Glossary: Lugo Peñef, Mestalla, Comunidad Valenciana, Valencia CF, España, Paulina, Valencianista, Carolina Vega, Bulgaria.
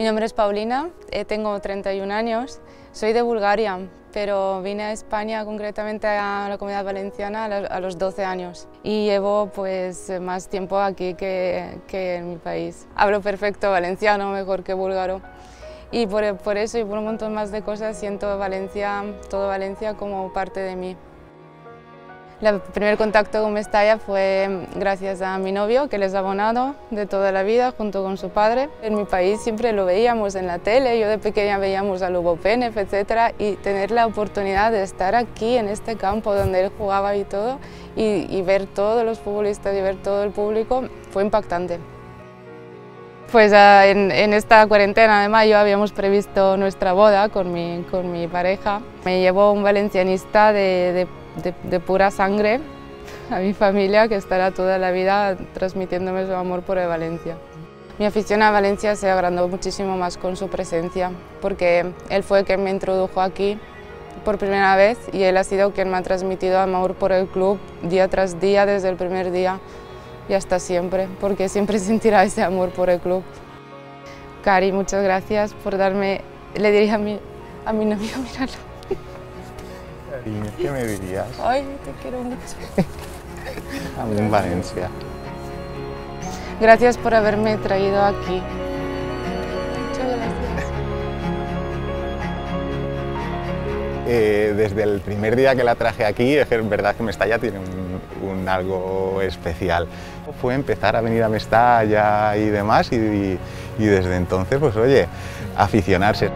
Mi nombre es Paulina, tengo 31 años, soy de Bulgaria, pero vine a España, concretamente a la Comunidad Valenciana, a los 12 años y llevo pues más tiempo aquí que en mi país. Hablo perfecto valenciano, mejor que búlgaro. Y por eso y por un montón más de cosas siento Valencia, todo Valencia como parte de mí. El primer contacto con Mestalla fue gracias a mi novio, que él es abonado de toda la vida, junto con su padre. En mi país siempre lo veíamos en la tele, yo de pequeña veíamos a Lugo Peñef, etc. Y tener la oportunidad de estar aquí, en este campo donde él jugaba y todo, y ver todos los futbolistas y ver todo el público, fue impactante. Pues en esta cuarentena de mayo habíamos previsto nuestra boda con mi pareja. Me llevó un valencianista de pura sangre a mi familia, que estará toda la vida transmitiéndome su amor por Valencia. Mi afición a Valencia se agrandó muchísimo más con su presencia, porque él fue quien me introdujo aquí por primera vez y él ha sido quien me ha transmitido amor por el club día tras día, desde el primer día y hasta siempre, porque siempre sentirá ese amor por el club. Cari, muchas gracias por darme, le diría a mi novio, míralo. ¿Qué me dirías? Ay, te quiero mucho. Amo en Valencia. Gracias por haberme traído aquí. Muchas gracias. Desde el primer día que la traje aquí, es verdad que Mestalla tiene un algo especial. Fue empezar a venir a Mestalla y demás, y desde entonces, pues oye, aficionarse.